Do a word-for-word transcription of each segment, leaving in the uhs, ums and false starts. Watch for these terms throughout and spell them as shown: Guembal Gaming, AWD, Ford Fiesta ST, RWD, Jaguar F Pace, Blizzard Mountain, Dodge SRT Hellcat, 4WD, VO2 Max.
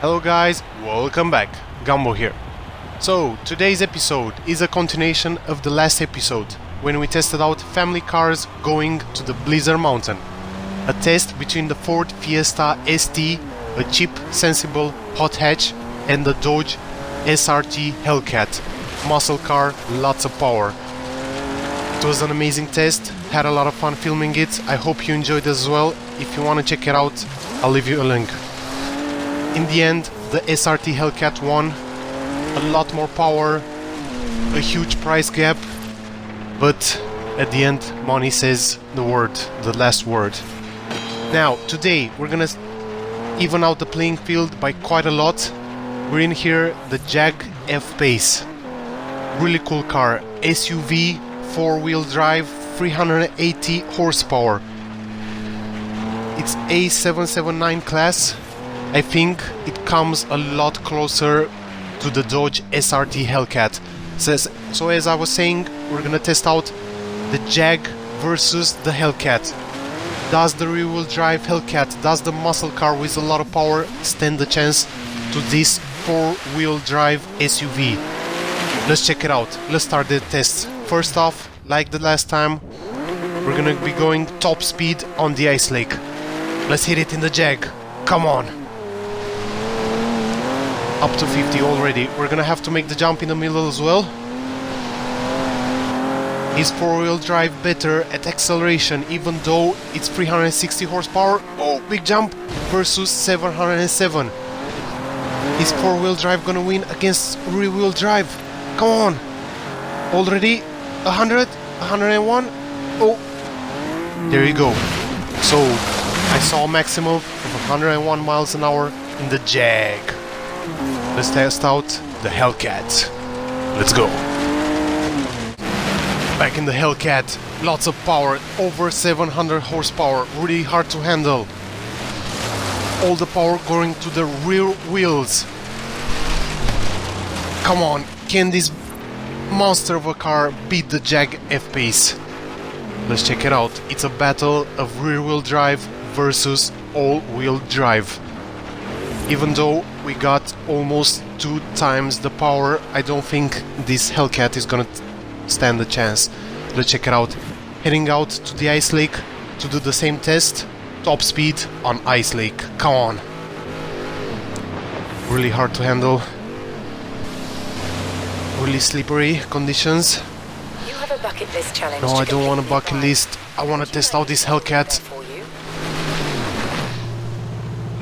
Hello guys, welcome back, Guembal here. So, today's episode is a continuation of the last episode, when we tested out family cars going to the Blizzard Mountain. A test between the Ford Fiesta S T, a cheap, sensible hot hatch, and the Dodge S R T Hellcat. Muscle car, lots of power. It was an amazing test, had a lot of fun filming it, I hope you enjoyed as well. If you want to check it out, I'll leave you a link. In the end, the S R T Hellcat won, a lot more power, a huge price gap, but at the end money says the word, the last word. Now, today we're gonna even out the playing field by quite a lot. We're in here, the Jaguar F Pace. Really cool car, S U V, four-wheel drive, three hundred eighty horsepower. It's A seven seventy-nine class. I think it comes a lot closer to the Dodge S R T Hellcat. So, so as I was saying, we're gonna test out the Jag versus the Hellcat. Does the rear-wheel drive Hellcat, does the muscle car with a lot of power stand the chance to this four-wheel drive S U V? Let's check it out. Let's start the test. First off, like the last time, we're gonna be going top speed on the ice lake. Let's hit it in the Jag. Come on! Up to fifty already. We're gonna have to make the jump in the middle as well. Is four-wheel drive better at acceleration, even though it's three hundred sixty horsepower? Oh, big jump versus seven hundred seven. Is four-wheel drive gonna win against rear-wheel drive? Come on! Already one hundred, one hundred one. Oh, there you go. So I saw a maximum of one hundred one miles an hour in the Jag. Let's test out the Hellcat. Let's go. Back in the Hellcat. Lots of power. Over seven hundred horsepower. Really hard to handle. All the power going to the rear wheels. Come on. Can this monster of a car beat the Jag F Pace? Let's check it out. It's a battle of rear-wheel drive versus all-wheel drive. Even though we got almost two times the power, I don't think this Hellcat is gonna stand a chance. Let's check it out. Heading out to the ice lake to do the same test. Top speed on ice lake. Come on. Really hard to handle. Really slippery conditions. You have a bucket list challenge. No, I don't want a bucket list. I want to test out this Hellcat.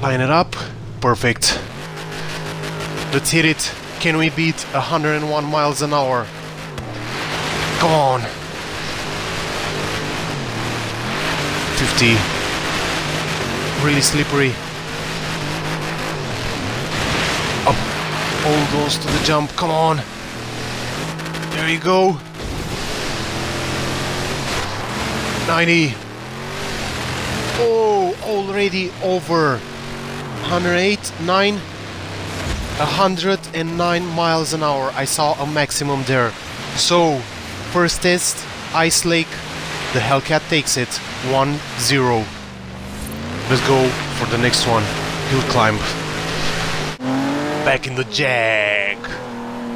Line it up. Perfect. Let's hit it. Can we beat one hundred one miles an hour? Come on. fifty. Really slippery. Up. All goes to the jump. Come on. There you go. ninety. Oh, already over. one hundred eight, nine, one hundred nine miles an hour. I saw a maximum there. So, first test, ice lake, the Hellcat takes it, one zero. Let's go for the next one, hill climb. Back in the Jag.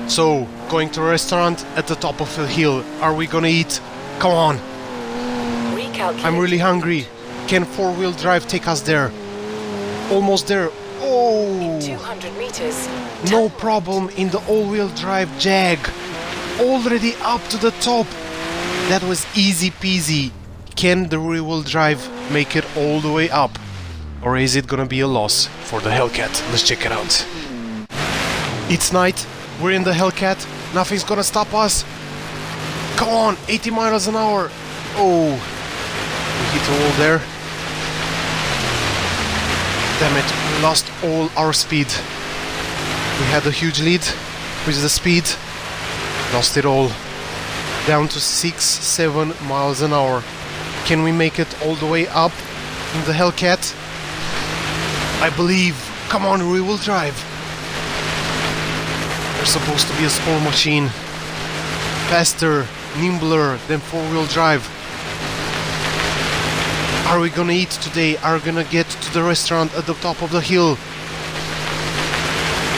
So, going to a restaurant at the top of a hill. Are we gonna eat? Come on. I'm really hungry. Can four-wheel drive take us there? Almost there. Oh! two hundred meters. No problem in the all-wheel drive Jag. Already up to the top. That was easy peasy. Can the rear-wheel drive make it all the way up? Or is it gonna be a loss for the Hellcat? Let's check it out. It's night. We're in the Hellcat. Nothing's gonna stop us. Come on! eighty miles an hour. Oh! We hit a wall there. Damn it, we lost all our speed. We had a huge lead with the speed, lost it all. Down to six, seven miles an hour. Can we make it all the way up in the Hellcat? I believe. Come on, we will drive. We're supposed to be a small machine. Faster, nimbler than four-wheel drive. Are we gonna eat today? Are we gonna get to the restaurant at the top of the hill?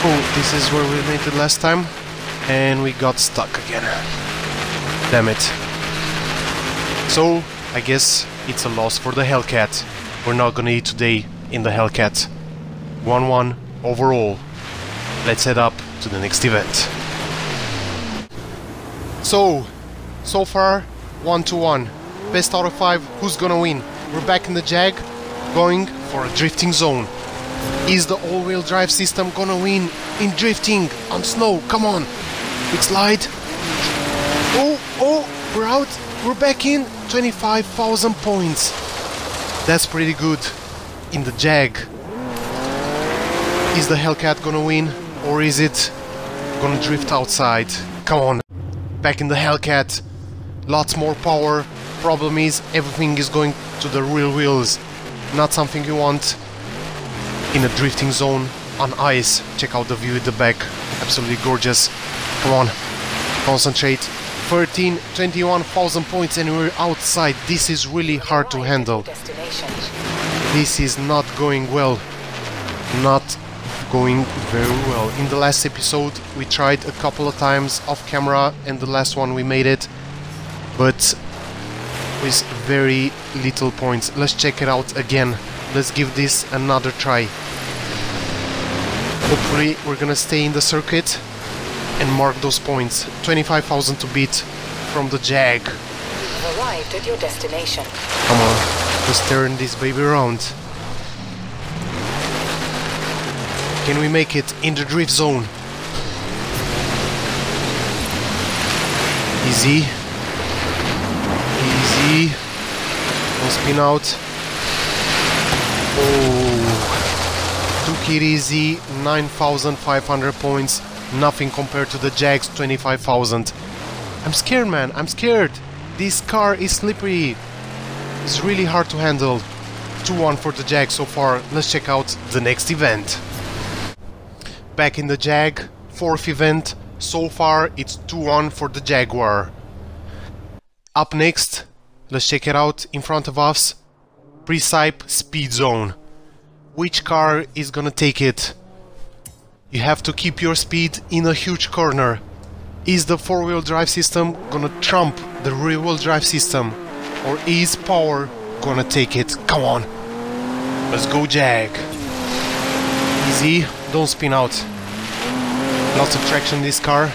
cool. This is where we made it last time, and we got stuck again. Damn it. So, I guess it's a loss for the Hellcat. We're not gonna eat today in the Hellcat. one one overall. Let's head up to the next event. So, so far, one to one. Best out of five, who's gonna win? We're back in the Jag, going for a drifting zone. Is the all-wheel drive system gonna win in drifting on snow? Come on! Big slide. Oh, oh, we're out. We're back in. twenty-five thousand points. That's pretty good in the Jag. Is the Hellcat gonna win, or is it gonna drift outside? Come on, back in the Hellcat, lots more power. Problem is, everything is going to the rear wheels, not something you want in a drifting zone on ice. Check out the view at the back, absolutely gorgeous. Come on, concentrate. Thirteen, twenty-one thousand points and we're outside. This is really hard to handle. This is not going well, not going very well. In the last episode we tried a couple of times off camera, and the last one we made it, but with very little points. Let's check it out again. Let's give this another try. Hopefully we're gonna stay in the circuit and mark those points. twenty-five thousand to beat from the Jag. You've arrived at your destination. Come on, let's turn this baby around. Can we make it in the drift zone? Easy. Easy. One spin out. Oh. Took it easy. nine thousand five hundred points. Nothing compared to the Jag's twenty-five thousand. I'm scared, man. I'm scared. This car is slippery. It's really hard to handle. two one for the Jag so far. Let's check out the next event. Back in the Jag, fourth event, so far it's two one for the Jaguar. Up next, let's check it out in front of us, Precipe Speed Zone. Which car is gonna take it? You have to keep your speed in a huge corner. Is the four-wheel drive system gonna trump the rear-wheel drive system? Or is power gonna take it? Come on, let's go Jag. Easy. Don't spin out. Lots of traction in this car.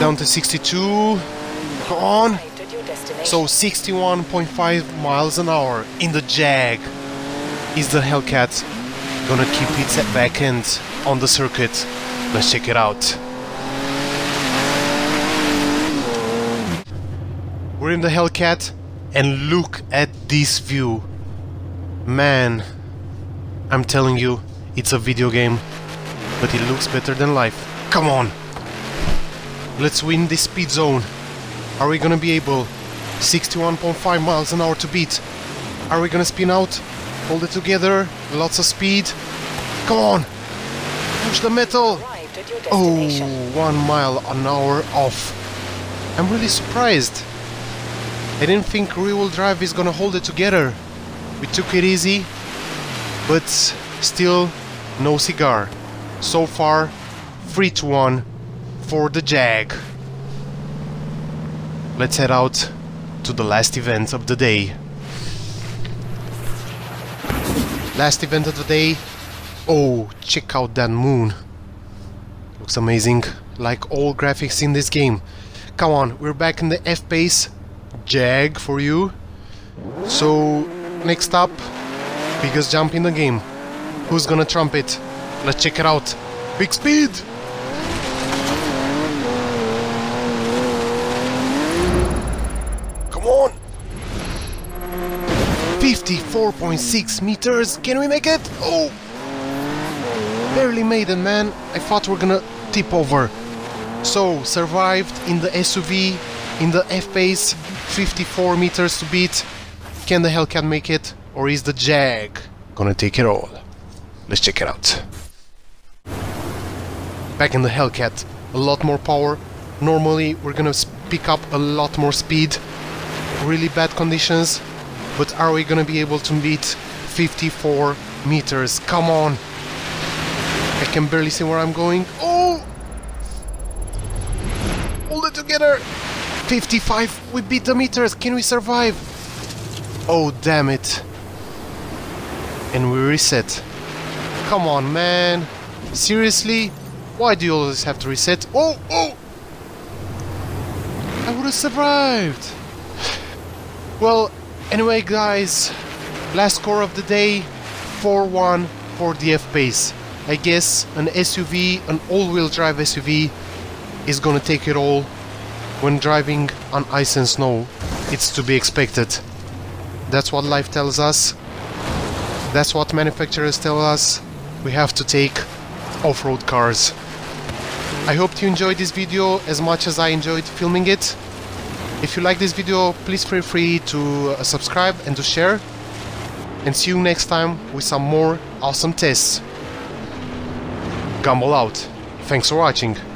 Down to sixty-two. Go on. So sixty-one point five miles an hour in the Jag. Is the Hellcat gonna keep its back end on the circuit? Let's check it out. We're in the Hellcat and look at this view. Man, I'm telling you, it's a video game, but it looks better than life. Come on! Let's win this speed zone. Are we gonna be able? sixty-one point five miles an hour to beat. Are we gonna spin out? Hold it together. Lots of speed. Come on! Push the metal! Oh, one mile an hour off. I'm really surprised. I didn't think rear-wheel drive is gonna hold it together. We took it easy, but still no cigar. So far, three to one for the Jag. Let's head out to the last event of the day. Last event of the day. Oh, check out that moon. Looks amazing, like all graphics in this game. Come on, we're back in the F Pace. Jag for you. So, next up, biggest jump in the game. Who's gonna trump it? Let's check it out. Big speed! Come on! fifty-four point six meters! Can we make it? Oh! Barely made it, man. I thought we were gonna tip over. So, survived in the S U V, in the F-Pace. fifty-four meters to beat. Can the Hellcat make it? Or is the Jag gonna take it all? Let's check it out. Back in the Hellcat, a lot more power. Normally we're gonna pick up a lot more speed. Really bad conditions, but are we gonna be able to beat fifty-four meters? Come on! I can barely see where I'm going. Oh! Hold it together! fifty-five! We beat the meters! Can we survive? Oh, damn it. And we reset. Come on, man. Seriously? Why do you always have to reset? Oh! Oh! I would have survived! Well, anyway, guys. Last score of the day. four one for the F Pace. I guess an S U V, an all-wheel drive S U V, is gonna take it all when driving on ice and snow. It's to be expected. That's what life tells us. That's what manufacturers tell us. We have to take off-road cars. I hope you enjoyed this video as much as I enjoyed filming it. If you like this video, please feel free to subscribe and to share. And see you next time with some more awesome tests. Guembal out. Thanks for watching.